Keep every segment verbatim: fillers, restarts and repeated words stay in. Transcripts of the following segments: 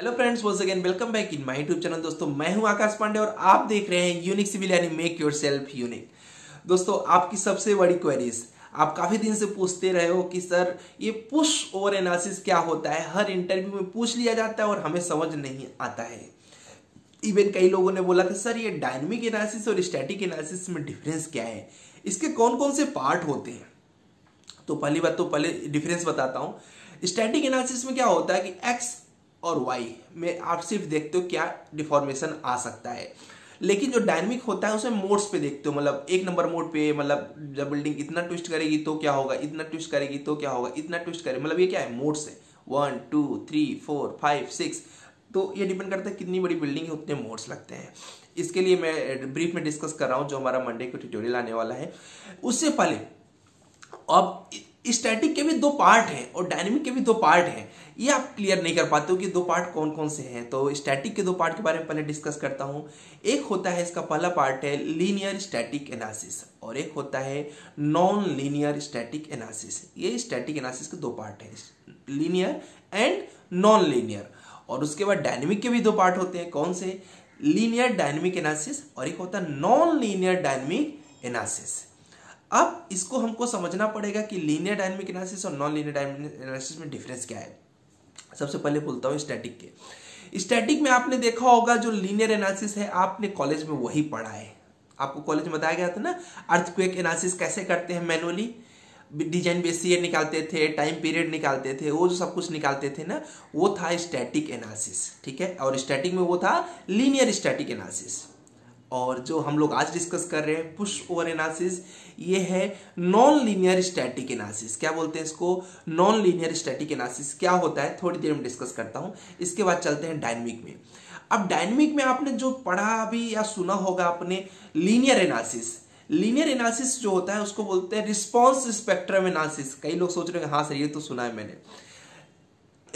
Hello friends, once again welcome back in my YouTube channel. दोस्तों मैं हूं आकाश पांडे और आप देख रहे हैं यूनिक सिविल यानी मेक योरसेल्फ यूनिक। दोस्तों आपकी सबसे बड़ी क्वेरीज, आप काफ़ी दिन से पूछते रहे हो कि सर ये पुश ओवर एनालिसिस क्या होता है। हर इंटरव्यू में पूछ लिया जाता है और हमें समझ नहीं आता है। इवन कई लोगों ने बोला कि सर ये डायनमिक एनालिसिस और स्टैटिक एनालिसिस में डिफरेंस क्या है, इसके कौन कौन से पार्ट होते हैं। तो पहली बात, तो पहले डिफरेंस बताता हूँ। स्टैटिक एनालिसिस में क्या होता है कि एक्स और वाई में आप सिर्फ देखते हो क्या डिफॉर्मेशन आ सकता है, लेकिन जो डायनेमिक होता है उसमें मोड्स पे देखते हो। मतलब एक नंबर मोड पे, मतलब जब बिल्डिंग इतना ट्विस्ट करेगी तो क्या होगा, इतना ट्विस्ट करेगी तो क्या होगा, इतना ट्विस्ट करेगी, मतलब ये क्या है, मोड्स है। One two three four five six, तो ये डिपेंड करता है कितनी बड़ी बिल्डिंग है उतने मोड्स लगते हैं। इसके लिए मैं ब्रीफ में डिस्कस कर रहा हूँ जो हमारा मंडे को ट्यूटोरियल आने वाला है। उससे पहले अब स्टैटिक के भी दो पार्ट हैं और डायनेमिक के भी दो पार्ट हैं, ये आप क्लियर नहीं कर पाते हो कि दो पार्ट कौन कौन से हैं। तो स्टैटिक के दो पार्ट के बारे में पहले डिस्कस करता हूँ। एक होता है, इसका पहला पार्ट है लीनियर स्टैटिक एनालिसिस और एक होता है नॉन लीनियर स्टैटिक एनालिसिस। ये स्टैटिक एनालिसिस के दो पार्ट हैं, लीनियर एंड नॉन लीनियर। और उसके बाद डायनेमिक के भी दो पार्ट होते हैं, कौन से, लीनियर डायनेमिक एनालिसिस और एक होता है नॉन लीनियर डायनेमिक एनालिसिस। अब इसको हमको समझना पड़ेगा कि लीनियर डायनेमिक एनालिसिस और नॉन लीनियर डायनेमिक एनालिसिस में डिफरेंस क्या है। सबसे पहले बोलता हूँ स्टैटिक के। स्टैटिक में आपने देखा होगा जो लीनियर एनालिसिस है आपने कॉलेज में वही पढ़ा है, आपको कॉलेज में बताया गया था ना, अर्थक्वेक एनालिसिस कैसे करते हैं मैनुअली, डिजाइन बेस ईयर निकालते थे, टाइम पीरियड निकालते थे, वो जो सब कुछ निकालते थे ना, वो था स्टैटिक एनालिसिस। ठीक है, और स्टैटिक में वो था लीनियर स्टैटिक एनालिसिस। और जो हम लोग आज डिस्कस कर रहे हैं पुश ओवर एनालिसिस, ये है नॉन लीनियर स्टैटिक एनालिसिस। क्या बोलते हैं इसको, नॉन लीनियर स्टैटिक एनालिसिस। क्या होता है थोड़ी देर में डिस्कस करता हूँ। इसके बाद चलते हैं डायनेमिक में। अब डायनेमिक में आपने जो पढ़ा भी या सुना होगा आपने, लीनियर एनालिसिस। लीनियर एनालिसिस जो होता है उसको बोलते हैं रिस्पॉन्स स्पेक्ट्रम एनालिसिस। कई लोग सोच रहे हैं हाँ सर ये तो सुना है मैंने,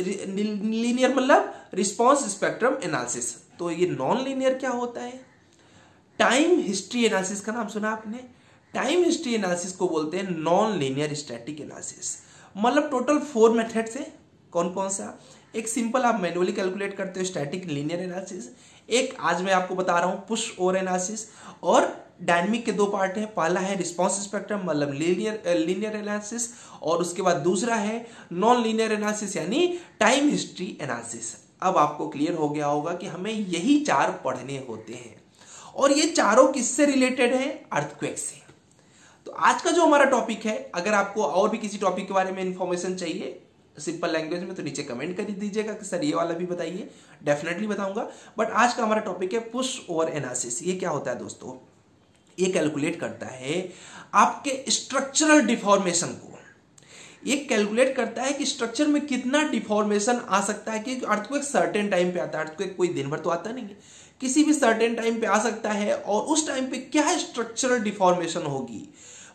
लीनियर मतलब रिस्पॉन्स स्पेक्ट्रम एनालिसिस। तो ये नॉन लीनियर क्या होता है, टाइम हिस्ट्री एनालिसिस का नाम सुना आपने, टाइम हिस्ट्री एनालिसिस को बोलते हैं नॉन लीनियर स्टैटिक एनालिसिस। मतलब टोटल फोर मेथड्स है, कौन कौन सा, एक सिंपल आप मैनुअली कैलकुलेट करते हो स्टैटिक लीनियर एनालिसिस, एक आज मैं आपको बता रहा हूँ पुश ओवर एनालिसिस, और डायनेमिक के दो पार्ट हैं, पहला है रिस्पॉन्स स्पेक्ट्रम मतलब लीनियर लीनियर एनालिसिस और उसके बाद दूसरा है नॉन लीनियर एनालिसिस यानी टाइम हिस्ट्री एनालिसिस। अब आपको क्लियर हो गया होगा कि हमें यही चार पढ़ने होते हैं और ये चारों किससे रिलेटेड है, अर्थक्वेक से। तो आज का जो हमारा टॉपिक है, अगर आपको और भी किसी टॉपिक के बारे में इन्फॉर्मेशन चाहिए सिंपल लैंग्वेज में तो नीचे कमेंट कर दीजिएगा कि सर ये वाला भी बताइए, डेफिनेटली बताऊंगा। बट आज का हमारा टॉपिक है पुश ओवर एनालिसिस। ये क्या होता है दोस्तों, ये कैलकुलेट करता है आपके स्ट्रक्चरल डिफॉर्मेशन को। ये कैलकुलेट करता है कि स्ट्रक्चर में कितना डिफॉर्मेशन आ सकता है, क्योंकि अर्थक्वेक सर्टेन टाइम पे आता है, अर्थक्वेक कोई दिन भर तो आता नहीं है, किसी भी सर्टेन टाइम पे आ सकता है, और उस टाइम पे क्या स्ट्रक्चरल डिफॉर्मेशन होगी।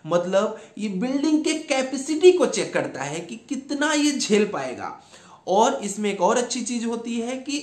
मतलब ये बिल्डिंग के कैपेसिटी को चेक करता है कि कितना ये झेल पाएगा। और इसमें एक और अच्छी चीज होती है कि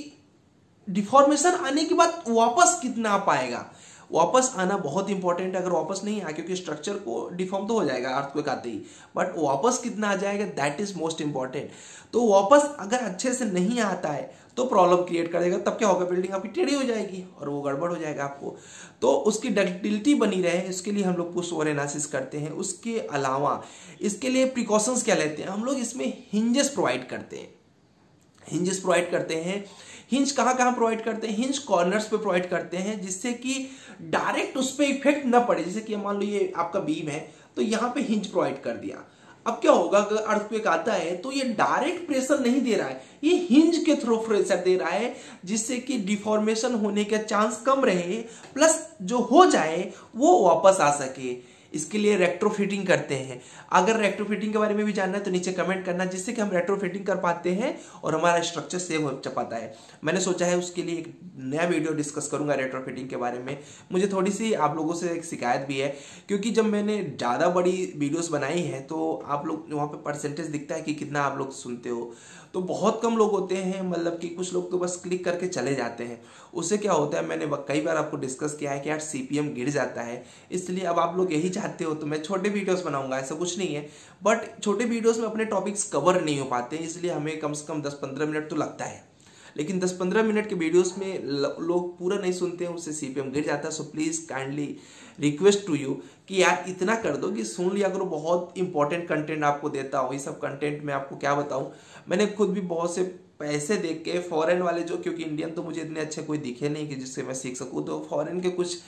डिफॉर्मेशन आने के बाद वापस कितना आ पाएगा। वापस आना बहुत इंपॉर्टेंट है, अगर वापस नहीं आया, क्योंकि स्ट्रक्चर को डिफॉर्म तो हो जाएगा अर्थक्वेक आते ही, बट वापस कितना आ जाएगा दैट इज मोस्ट इंपॉर्टेंट। तो वापस अगर अच्छे से नहीं आता है तो प्रॉब्लम क्रिएट कर देगा, तब क्या होगा, बिल्डिंग आपकी टेढ़ी हो जाएगी और वो गड़बड़ हो जाएगा आपको। तो उसकी डक्टिलिटी बनी रहे इसके लिए हम लोग पुश ओवर एनालिसिस करते हैं। उसके अलावा इसके लिए प्रिकॉशंस क्या लेते हैं हम लोग, इसमें हिंजेस प्रोवाइड करते हैं, हिंजेस प्रोवाइड करते हैं। हिंज कहाँ कहाँ प्रोवाइड करते हैं, हिंज कॉर्नर्स पे प्रोवाइड करते हैं, जिससे कि डायरेक्ट उस पर इफेक्ट ना पड़े। जैसे कि मान लो ये आपका बीम है तो यहाँ पे हिंज प्रोवाइड कर दिया, अब क्या होगा अगर अर्थक्वेक आता है तो ये डायरेक्ट प्रेशर नहीं दे रहा है, ये हिंज के थ्रू प्रेशर दे रहा है, जिससे कि डिफॉर्मेशन होने का चांस कम रहे, प्लस जो हो जाए वो वापस आ सके। इसके लिए रेट्रो फिटिंग करते हैं। अगर रेट्रो फिटिंग के बारे में भी जानना है तो नीचे कमेंट करना, जिससे कि हम रेट्रो फिटिंग कर पाते हैं और हमारा स्ट्रक्चर सेव हो पाता है। मैंने सोचा है उसके लिए एक नया वीडियो डिस्कस करूंगा रेट्रो फिटिंग के बारे में। मुझे थोड़ी सी आप लोगों से एक शिकायत भी है, क्योंकि जब मैंने ज़्यादा बड़ी वीडियोज़ बनाई है तो आप लोग वहाँ पर परसेंटेज दिखता है कि कितना आप लोग सुनते हो, तो बहुत कम लोग होते हैं, मतलब कि कुछ लोग तो बस क्लिक करके चले जाते हैं। उससे क्या होता है, मैंने कई बार आपको डिस्कस किया है कि यार सी पी एम गिर जाता है, इसलिए अब आप लोग यही चाहते हो तो मैं छोटे वीडियोस बनाऊंगा, ऐसा कुछ नहीं है, बट छोटे वीडियोस में अपने टॉपिक्स कवर नहीं हो पाते, इसलिए हमें कम से कम दस पंद्रह मिनट तो लगता है। लेकिन दस पंद्रह मिनट के वीडियोस में लोग पूरा नहीं सुनते हैं, उससे सीपीएम गिर जाता है। So please kindly request to you कि यार इतना कर दो कि सुन लिया करो, बहुत इंपॉर्टेंट कंटेंट आपको देता हूँ। ये सब कंटेंट में आपको क्या बताऊँ, मैंने खुद भी बहुत से पैसे देख के फॉरेन वाले जो, क्योंकि इंडियन तो मुझे इतने अच्छे कोई दिखे नहीं कि जिससे मैं सीख सकूँ, तो फॉरेन के कुछ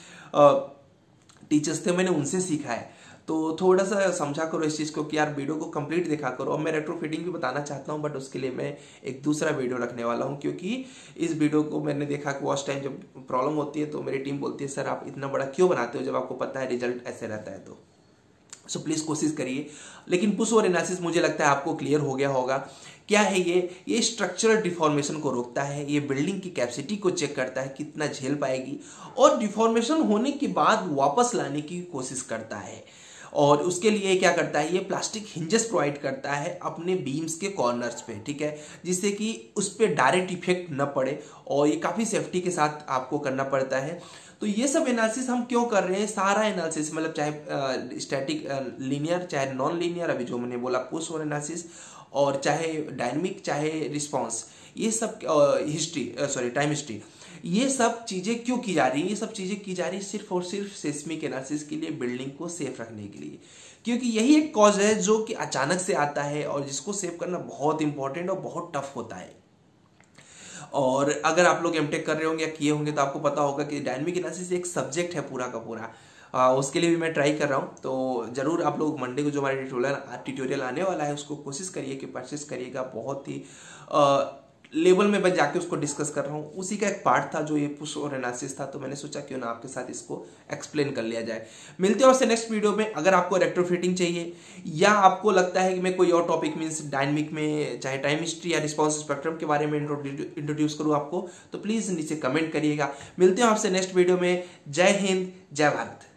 टीचर्स थे, मैंने उनसे सीखा है। तो थोड़ा सा समझा करो इस चीज़ को कि यार वीडियो को कंप्लीट देखा करो। और मैं रेट्रो फिटिंग भी बताना चाहता हूँ, बट उसके लिए मैं एक दूसरा वीडियो रखने वाला हूँ, क्योंकि इस वीडियो को मैंने देखा कि वॉच टाइम जब प्रॉब्लम होती है तो मेरी टीम बोलती है सर आप इतना बड़ा क्यों बनाते हो जब आपको पता है रिजल्ट ऐसे रहता है। तो सो प्लीज़ कोशिश करिए। लेकिन पुश ओवर एनालिसिस मुझे लगता है आपको क्लियर हो गया होगा। क्या है ये ये स्ट्रक्चरल डिफॉर्मेशन को रोकता है, ये बिल्डिंग की कैपेसिटी को चेक करता है कितना झेल पाएगी, और डिफॉर्मेशन होने के बाद वापस लाने की कोशिश करता है। और उसके लिए क्या करता है, ये प्लास्टिक हिंजेस प्रोवाइड करता है अपने बीम्स के कॉर्नर्स पे, ठीक है, जिससे कि उस पर डायरेक्ट इफेक्ट न पड़े, और ये काफ़ी सेफ्टी के साथ आपको करना पड़ता है। तो ये सब एनालिसिस हम क्यों कर रहे हैं, सारा एनालिसिस मतलब चाहे स्टैटिक लीनियर, चाहे नॉन लीनियर, अभी जो मैंने बोला पुश ओवर एनालिसिस, और चाहे डायनमिक, चाहे रिस्पॉन्स, ये सब हिस्ट्री सॉरी टाइम हिस्ट्री, ये सब चीज़ें क्यों की जा रही हैं, ये सब चीज़ें की जा रही है सिर्फ और सिर्फ सेस्मिक एनालिसिस के लिए, बिल्डिंग को सेफ रखने के लिए, क्योंकि यही एक कॉज है जो कि अचानक से आता है और जिसको सेव करना बहुत इंपॉर्टेंट और बहुत टफ होता है। और अगर आप लोग एमटेक कर रहे होंगे या किए होंगे तो आपको पता होगा कि डायनमिक एनालिसिस एक सब्जेक्ट है पूरा का पूरा, आ, उसके लिए भी मैं ट्राई कर रहा हूँ। तो ज़रूर आप लोग मंडे को जो हमारे ट्यूटोरियल ट्यूटोरियल आने वाला है उसको कोशिश करिए कि परचेस करिएगा। बहुत ही आ, लेवल में मैं जाके उसको डिस्कस कर रहा हूँ, उसी का एक पार्ट था जो ये पुश ओवर एनालिसिस था, तो मैंने सोचा क्यों ना आपके साथ इसको एक्सप्लेन कर लिया जाए। मिलते हैं आपसे नेक्स्ट वीडियो में। अगर आपको रेट्रो फिटिंग चाहिए या आपको लगता है कि मैं कोई और टॉपिक मीन्स डायनमिक में चाहे टाइम हिस्ट्री या रिस्पॉन्स स्पेक्ट्रम के बारे में इंट्रोड्यूस करूँ आपको, तो प्लीज़ नीचे कमेंट करिएगा। मिलते हैं आपसे नेक्स्ट वीडियो में। जय हिंद, जय भारत।